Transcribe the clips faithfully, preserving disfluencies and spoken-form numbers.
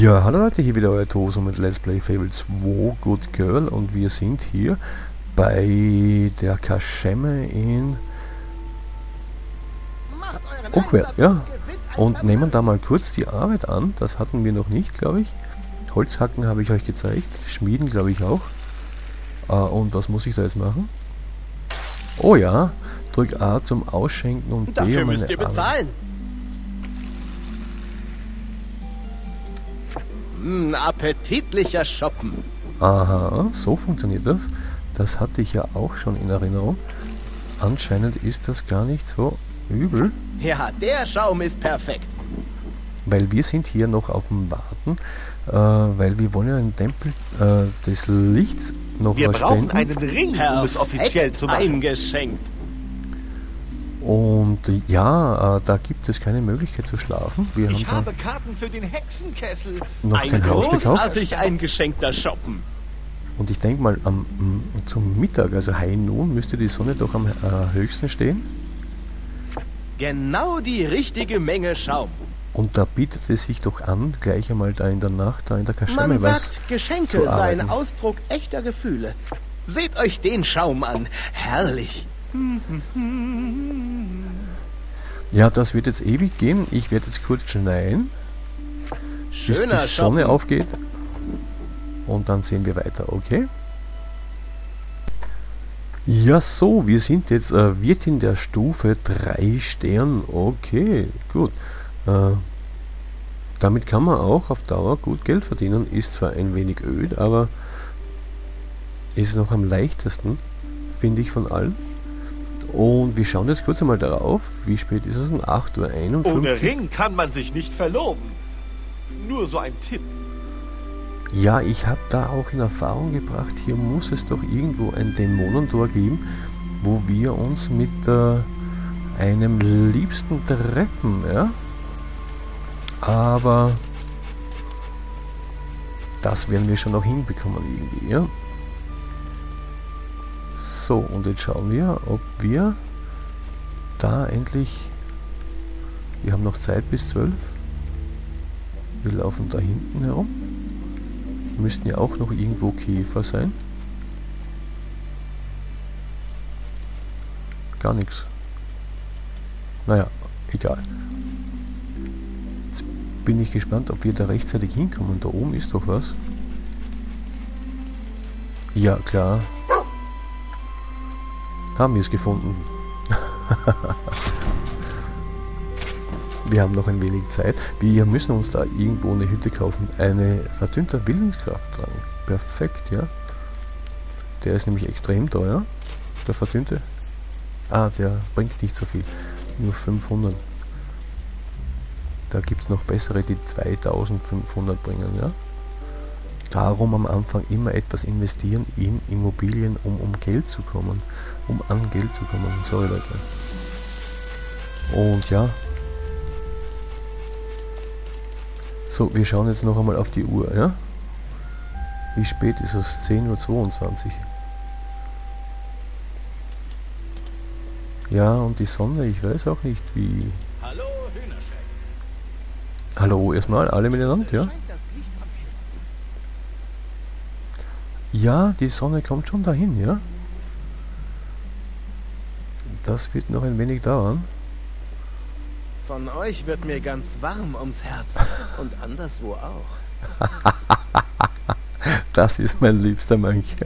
Ja, hallo Leute, hier wieder euer Toso mit Let's Play Fable zwei Good Girl und wir sind hier bei der Kaschemme in Oakfield, ja. Und nehmen da mal kurz die Arbeit an, das hatten wir noch nicht, glaube ich. Holzhacken habe ich euch gezeigt, Schmieden glaube ich auch. Äh, und was muss ich da jetzt machen? Oh ja, drück A zum Ausschenken und B dafür um müsst ihr Arbeit bezahlen. Appetitlicher Shoppen. Aha, so funktioniert das. Das hatte ich ja auch schon in Erinnerung. Anscheinend ist das gar nicht so übel. Ja, der Schaum ist perfekt. Weil wir sind hier noch auf dem Warten, äh, weil wir wollen ja den Tempel äh, des Lichts noch wir brauchen einen Ring, um es offiziell zu machen. Eingeschenkt. Und ja, äh, da gibt es keine Möglichkeit zu schlafen. Wir ich haben habe Karten für den Hexenkessel. Noch ein kein Haus großartig eingeschenkter Shoppen. Und ich denke mal, am, zum Mittag, also High Noon, müsste die Sonne doch am äh, höchsten stehen. Genau die richtige Menge Schaum. Und da bietet es sich doch an, gleich einmal da in der Nacht, da in der Kaschemme was zu arbeiten. Man sagt, Geschenke seien Ausdruck echter Gefühle. Seht euch den Schaum an, herrlich. Ja, das wird jetzt ewig gehen. Ich werde jetzt kurz schneien, bis die Sonne aufgeht. Und dann sehen wir weiter, okay? Ja, so, wir sind jetzt äh, Wirtin der Stufe drei Stern. Okay, gut. Äh, damit kann man auch auf Dauer gut Geld verdienen. Ist zwar ein wenig öd, aber ist noch am leichtesten, finde ich, von allen. Und wir schauen jetzt kurz einmal darauf. Wie spät ist es denn? acht Uhr einundfünfzig. Ohne Ring kann man sich nicht verloben. Nur so ein Tipp. Ja, ich habe da auch in Erfahrung gebracht, hier muss es doch irgendwo ein Dämonentor geben, wo wir uns mit äh, einem Liebsten treffen, ja. Aber das werden wir schon noch hinbekommen irgendwie, ja. So, und jetzt schauen wir, ob wir da endlich... Wir haben noch Zeit bis zwölf. Wir laufen da hinten herum. Müssten ja auch noch irgendwo Käfer sein. Gar nichts. Naja, egal. Jetzt bin ich gespannt, ob wir da rechtzeitig hinkommen. Da oben ist doch was. Ja, klar. Haben wir es gefunden. Wir haben noch ein wenig Zeit. Wir müssen uns da irgendwo eine Hütte kaufen. Eine verdünnte Willenskraftdrang. Perfekt, ja. Der ist nämlich extrem teuer. Der verdünnte. Ah, der bringt nicht so viel. Nur fünfhundert. Da gibt es noch bessere, die zweitausendfünfhundert bringen, ja. Darum am Anfang immer etwas investieren in Immobilien, um, um Geld zu kommen. Um an Geld zu kommen. Sorry, Leute. Und ja. So, wir schauen jetzt noch einmal auf die Uhr, ja? Wie spät ist es? zehn Uhr zweiundzwanzig. Ja, und die Sonne, ich weiß auch nicht wie... Hallo, Hühnerschein. Hallo, erstmal alle miteinander, ja? Ja, die Sonne kommt schon dahin, ja? Das wird noch ein wenig dauern. Von euch wird mir ganz warm ums Herz und anderswo auch. Das ist mein liebster Mönch.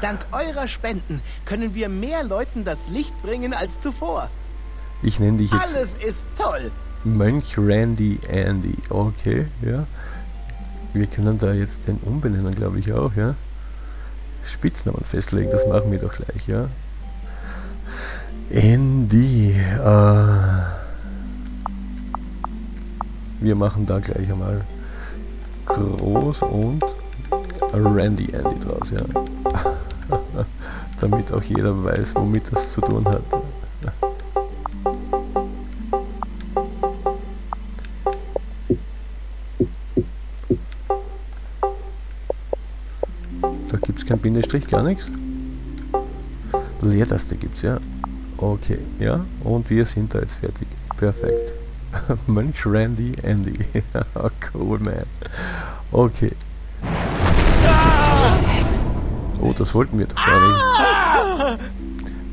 Dank eurer Spenden können wir mehr Leuten das Licht bringen als zuvor. Ich nenne dich jetzt... Alles ist toll! Mönch Randy Andy. Okay, ja. Wir können da jetzt den umbenennen, glaube ich auch, ja. Spitznamen festlegen, das machen wir doch gleich, ja. Andy, äh, wir machen da gleich einmal groß und Randy Andy draus, ja. Damit auch jeder weiß, womit das zu tun hat. Kein Bindestrich, gar nichts. Leertaste gibt's, ja. Okay, ja. Und wir sind da jetzt fertig. Perfekt. Mönch Randy Andy. Cool, man. Okay. Oh, das wollten wir doch gar nicht.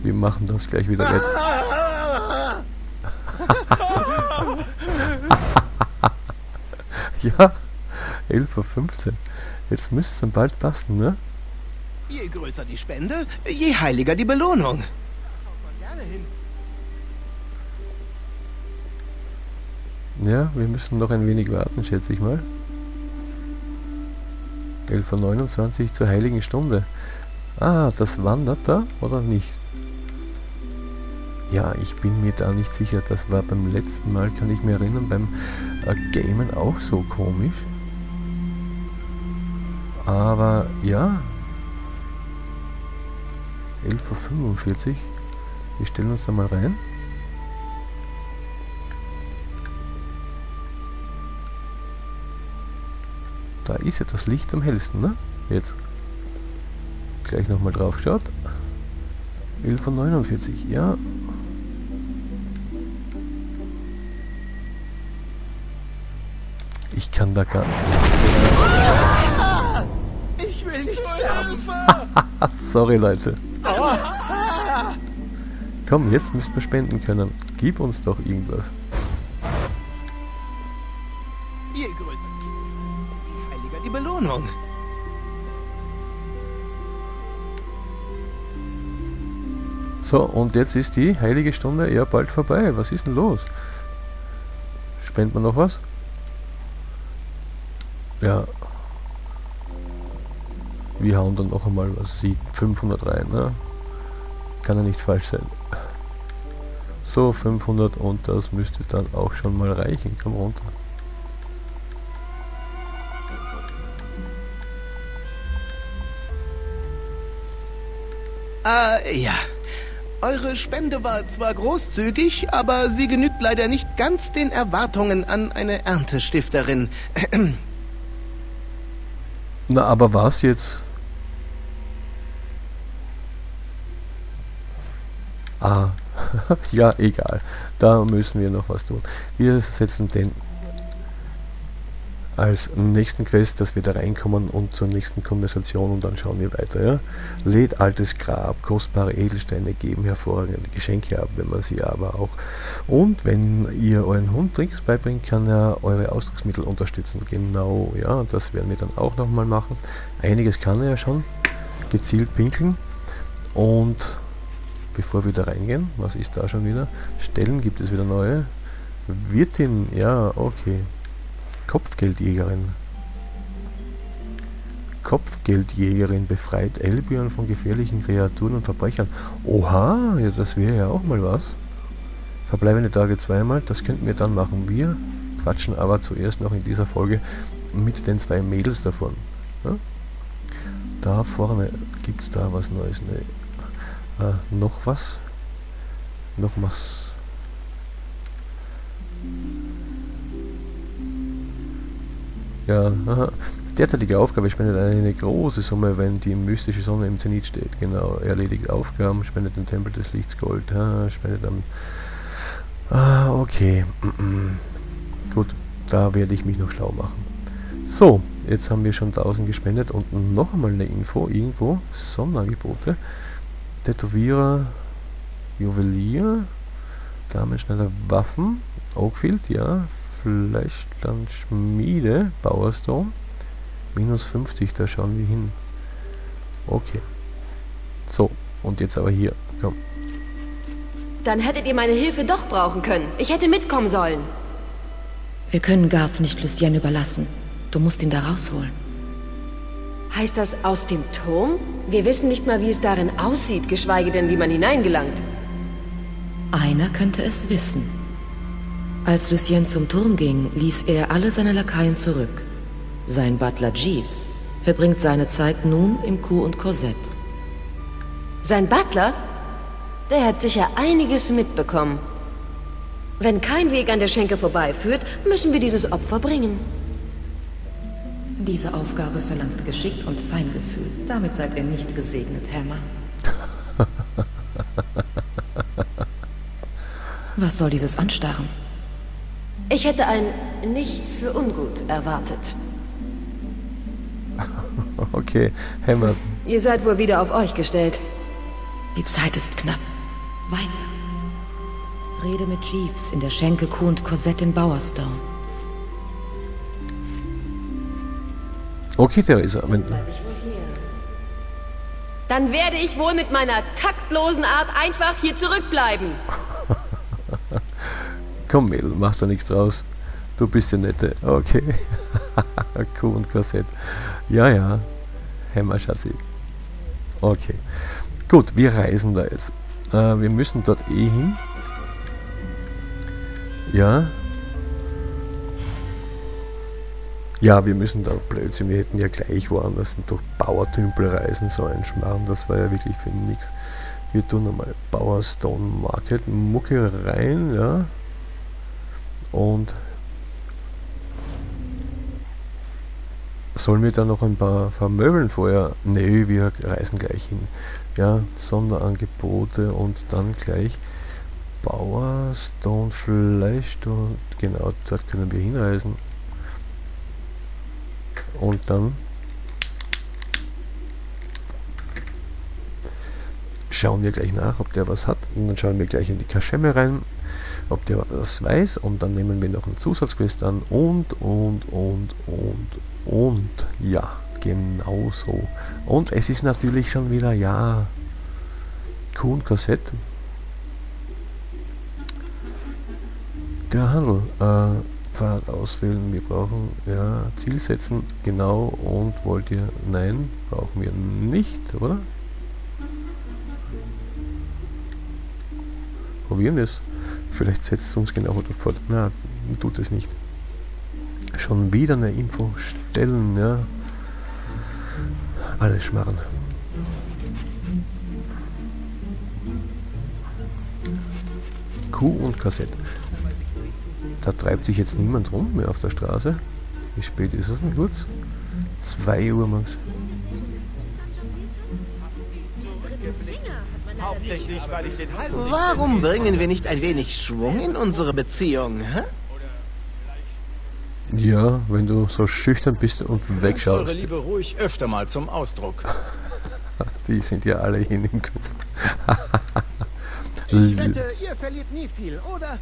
Wir machen das gleich wieder weg. Ja, elf Uhr fünfzehn. Jetzt müsste es dann bald passen, ne? Je größer die Spende, je heiliger die Belohnung. Ja, wir müssen noch ein wenig warten, schätze ich mal. elf Uhr neunundzwanzig zur heiligen Stunde. Ah, das wandert da oder nicht? Ja, ich bin mir da nicht sicher. Das war beim letzten Mal, kann ich mir erinnern, beim äh, Gamen auch so komisch. Aber ja. elf Uhr fünfundvierzig. Wir stellen uns da mal rein. Da ist ja das Licht am hellsten, ne? Jetzt. Gleich nochmal drauf geschaut. elf Uhr neunundvierzig, ja. Ich kann da gar nicht. Ich will nicht sterben. Sorry, Leute. Komm, jetzt müssen wir spenden können. Gib uns doch irgendwas. Je größer die heiliger die Belohnung. So, und jetzt ist die heilige Stunde eher bald vorbei. Was ist denn los? Spendet man noch was? Ja. Wir hauen dann noch einmal was. fünfhundert rein, ne? Kann ja nicht falsch sein. So, fünfhundert und das müsste dann auch schon mal reichen. Komm runter. Ah, ja. Eure Spende war zwar großzügig, aber sie genügt leider nicht ganz den Erwartungen an eine Erntestifterin. Na, aber was jetzt? Ah, ja, egal. Da müssen wir noch was tun. Wir setzen den als nächsten Quest, dass wir da reinkommen und zur nächsten Konversation und dann schauen wir weiter. Ja? Lädt altes Grab, kostbare Edelsteine geben hervorragende Geschenke ab, wenn man sie aber auch. Und wenn ihr euren Hund Tricks beibringt, kann er eure Ausdrucksmittel unterstützen. Genau, ja, das werden wir dann auch nochmal machen. Einiges kann er ja schon. Gezielt pinkeln. Und bevor wir da reingehen, was ist da schon wieder? Stellen gibt es wieder neue. Wirtin, ja, okay. Kopfgeldjägerin. Kopfgeldjägerin befreit Albion von gefährlichen Kreaturen und Verbrechern. Oha, ja, das wäre ja auch mal was. Verbleibende Tage zweimal, das könnten wir dann machen. Wir quatschen aber zuerst noch in dieser Folge mit den zwei Mädels davon. Ja? Da vorne gibt es da was Neues. Ne? Äh, noch was? Noch was? Ja, aha. Derzeitige Aufgabe spendet eine große Summe, wenn die mystische Sonne im Zenit steht. Genau, erledigt Aufgaben, spendet dem Tempel des Lichts Gold, ah, spendet am... Ah, okay. Gut, da werde ich mich noch schlau machen. So, jetzt haben wir schon tausend gespendet und noch einmal eine Info, irgendwo, Sonderangebote. Tätowierer, Juwelier, Damenschneider, Waffen, Oakfield, ja, vielleicht dann Schmiede, Bowerstone, minus fünfzig, da schauen wir hin. Okay. So, und jetzt aber hier, komm. Dann hättet ihr meine Hilfe doch brauchen können. Ich hätte mitkommen sollen. Wir können Garth nicht Lucien überlassen. Du musst ihn da rausholen. Heißt das aus dem Turm? Wir wissen nicht mal, wie es darin aussieht, geschweige denn, wie man hineingelangt. Einer könnte es wissen. Als Lucien zum Turm ging, ließ er alle seine Lakaien zurück. Sein Butler Jeeves verbringt seine Zeit nun im Cow und Corset. Sein Butler? Der hat sicher einiges mitbekommen. Wenn kein Weg an der Schenke vorbeiführt, müssen wir dieses Opfer bringen. Diese Aufgabe verlangt Geschick und Feingefühl. Damit seid ihr nicht gesegnet, Herr Mann. Was soll dieses Anstarren? Ich hätte ein Nichts für ungut erwartet. Okay, Hammer. Ihr seid wohl wieder auf euch gestellt. Die Zeit ist knapp. Weiter. Rede mit Jeeves in der Schenke Kuh und Corset in Bowerstone. Okay, Theresa. Dann, Dann werde ich wohl mit meiner taktlosen Art einfach hier zurückbleiben. Komm, Mädel, mach da nichts draus. Du bist ja nette. Okay. Kuh und Corset. Ja, ja. Hämmer, Schatzi. Okay. Gut, wir reisen da jetzt. Äh, wir müssen dort eh hin. Ja. Ja, wir müssen da, Blödsinn, wir hätten ja gleich woanders durch Bauertümpel reisen sollen. Schmarrn, das war ja wirklich für nichts. Wir tun nochmal Bowerstone Market, Mucke rein, ja. Und sollen wir da noch ein paar vermöbeln vorher? Nee, wir reisen gleich hin. Ja, Sonderangebote und dann gleich Bowerstone Fleisch. Genau, dort können wir hinreisen. Und dann schauen wir gleich nach, ob der was hat. Und dann schauen wir gleich in die Kaschemme rein, ob der was weiß. Und dann nehmen wir noch einen Zusatzquest an. Und, und, und, und, und. Ja, genau so. Und es ist natürlich schon wieder, ja, Kuh und Corset. Der Handel. Äh, Pfad auswählen, wir brauchen, ja, Ziel setzen, genau, und wollt ihr, nein, brauchen wir nicht, oder? Probieren es. Vielleicht setzt es uns genau fort. Na, tut es nicht. Schon wieder eine Info stellen, ja. Alles schmarren. Kuh und Corset. Da treibt sich jetzt niemand rum mehr auf der Straße. Wie spät ist es denn kurz? zwei Uhr morgens. Warum bringen wir nicht ein wenig Schwung in unsere Beziehung? Hä? Ja, wenn du so schüchtern bist und wegschaust. Eure Liebe ruhig öfter mal zum Ausdruck. Die sind ja alle hin im Kopf. Ich wette, ihr verliert nie viel, oder?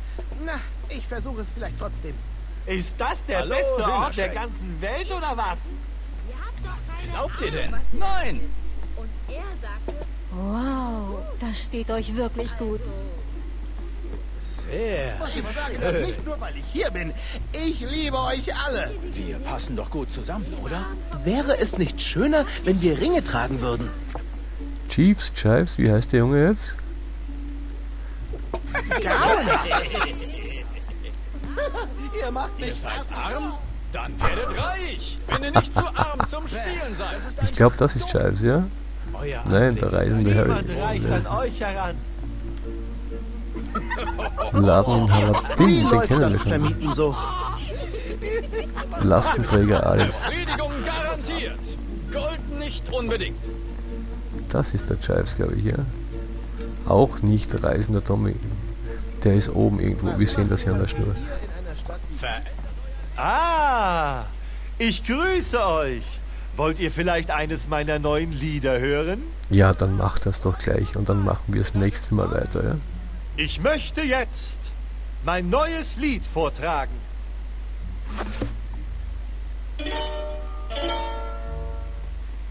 Na, ich versuche es vielleicht trotzdem. Ist das der Hallo, beste Ort der ganzen Welt, oder was? Ihr habt doch seine Glaubt ihr denn? Ahnung, Nein! Und er sagte... Wow, das steht euch wirklich also. gut. Sehr Und ich sage das nicht nur, weil ich hier bin. Ich liebe euch alle. Wir passen doch gut zusammen, oder? Wäre es nicht schöner, wenn wir Ringe tragen würden? Jeeves, Jeeves, wie heißt der Junge jetzt? Ihr macht mich Ihr seid arm, dann werdet reich. Wenn ihr nicht zu arm zum Spielen seid. Ich glaube, das ist Jeeves, ja? Euer Nein, der reisende Harry. Laden in Haladin, den kennen wir schon. So. Lastenträger alles. Befriedigung garantiert. Gold nicht unbedingt. Das ist der Jeeves, glaube ich, ja? Auch nicht reisender Tommy. Der ist oben irgendwo. Wir sehen das hier an der Schnur. Ah, ich grüße euch. Wollt ihr vielleicht eines meiner neuen Lieder hören? Ja, dann macht das doch gleich und dann machen wir das nächste Mal weiter, ja? Ich möchte jetzt mein neues Lied vortragen.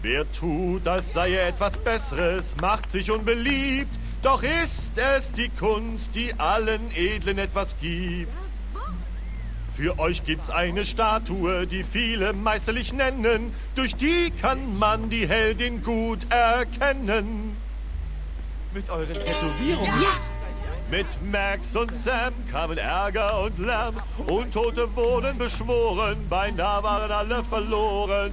Wer tut, als sei er etwas Besseres, macht sich unbeliebt. Doch ist es die Kunst, die allen Edlen etwas gibt. Für euch gibt's eine Statue, die viele meisterlich nennen. Durch die kann man die Heldin gut erkennen. Mit euren Tätowierungen. Ja. Mit Max und Sam kamen Ärger und Lärm. Untote wurden beschworen, beinahe waren alle verloren.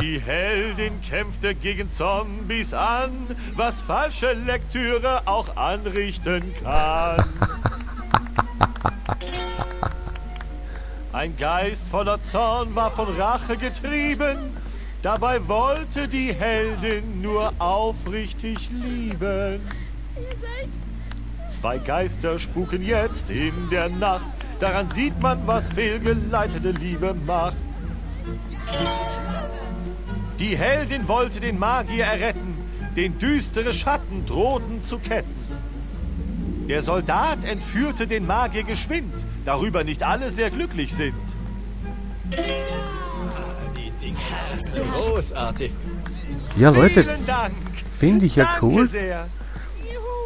Die Heldin kämpfte gegen Zombies an, was falsche Lektüre auch anrichten kann. Ein Geist voller Zorn war von Rache getrieben, dabei wollte die Heldin nur aufrichtig lieben. Zwei Geister spuken jetzt in der Nacht, Daran sieht man, was fehlgeleitete Liebe macht. Die Heldin wollte den Magier erretten, den düstere Schatten drohten zu ketten. Der Soldat entführte den Magier geschwind, darüber nicht alle sehr glücklich sind. Großartig. Ja, Leute, finde ich ja cool. Sehr.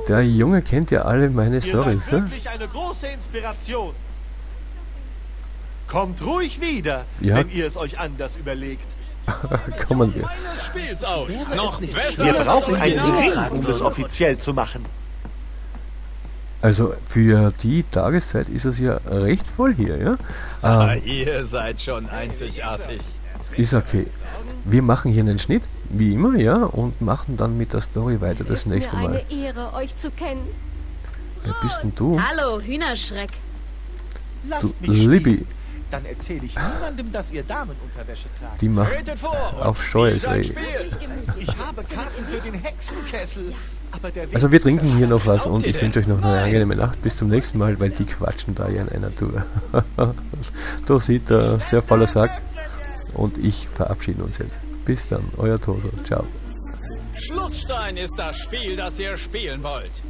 Der Junge kennt ja alle meine Storys. Ne? Eine große Inspiration. Kommt ruhig wieder, ja, wenn ihr es euch anders überlegt. Kommen wir. Wir brauchen einen Ring, um das offiziell zu machen. Also für die Tageszeit ist es ja recht voll hier, ja? Ah, ähm, ihr seid schon einzigartig. Ist okay. Wir machen hier einen Schnitt, wie immer, ja, und machen dann mit der Story weiter das nächste Mal. Es ist mir eine Ehre, euch zu kennen. Wer bist denn du? Hallo, Hühnerschreck. Du Libby. Dann erzähle ich niemandem, dass ihr Damenunterwäsche tragt. Die macht auf scheues Reh. Ich habe Karten für den Hexenkessel. Also wir trinken hier noch was und ich wünsche euch noch eine angenehme Nacht. Bis zum nächsten Mal, weil die quatschen da ja in einer Tour. Da sieht er, sehr voller Sack. Und ich verabschieden uns jetzt. Bis dann, euer Toso. Ciao. Schlussstein ist das Spiel, das ihr spielen wollt.